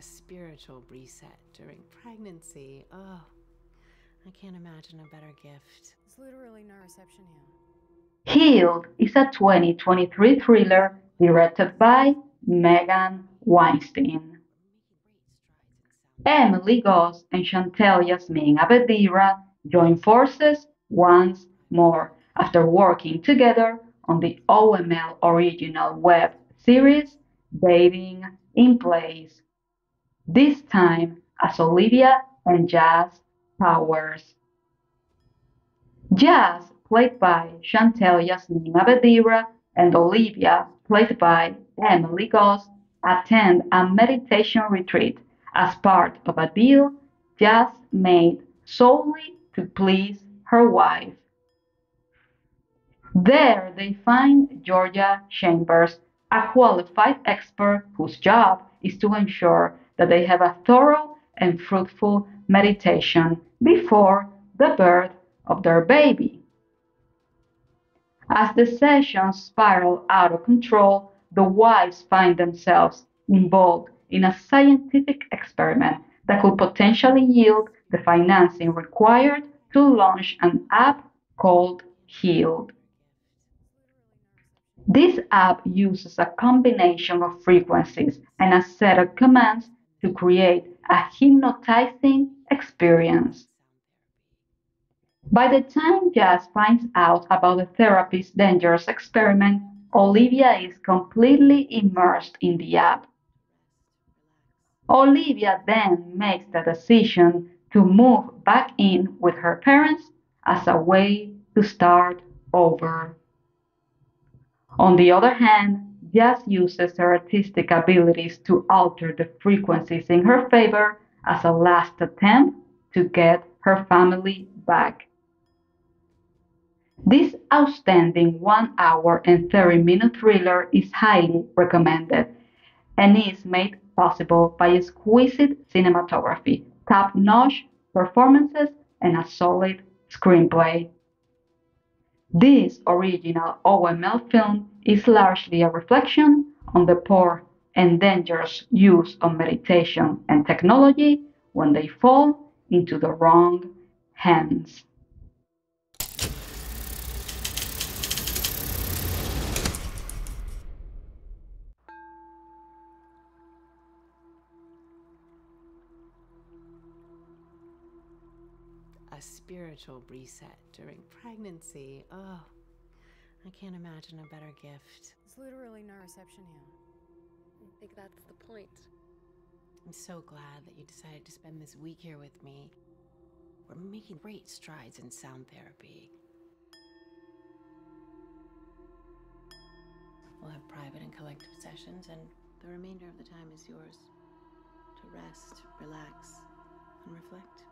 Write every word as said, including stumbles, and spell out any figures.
a spiritual reset during pregnancy. Oh, I can't imagine a better gift. It's literally no reception here. Healed is a twenty twenty-three thriller directed by Meghan Weinstein. Emily Goss and Shantell Yasmine Abeydeera join forces once more after working together on the O M L original web series Dating in Place, this time as Olivia and Jazz Powers. Jazz, played by Shantell Yasmine Abeydeera, and Olivia, played by Emily Goss, attend a meditation retreat as part of a deal Jazz made solely to please her wife. There they find Georgia Chambers, a qualified expert whose job is to ensure that they have a thorough and fruitful meditation before the birth of their baby. As the sessions spiral out of control, the wives find themselves involved in a scientific experiment that could potentially yield the financing required to launch an app called Healed. This app uses a combination of frequencies and a set of commands to create a hypnotizing experience. By the time Jazz finds out about the therapist's dangerous experiment, Olivia is completely immersed in the app. Olivia then makes the decision to move back in with her parents as a way to start over. On the other hand, Jazz uses her artistic abilities to alter the frequencies in her favor as a last attempt to get her family back. This outstanding one hour and thirty minute thriller is highly recommended and is made possible by exquisite cinematography, top-notch performances, and a solid screenplay. This original O M L film is largely a reflection on the poor and dangerous use of meditation and technology when they fall into the wrong hands. A spiritual reset during pregnancy. Oh, I can't imagine a better gift. There's literally no reception here. I think that's the point. I'm so glad that you decided to spend this week here with me. We're making great strides in sound therapy. We'll have private and collective sessions, and the remainder of the time is yours to rest, relax, and reflect.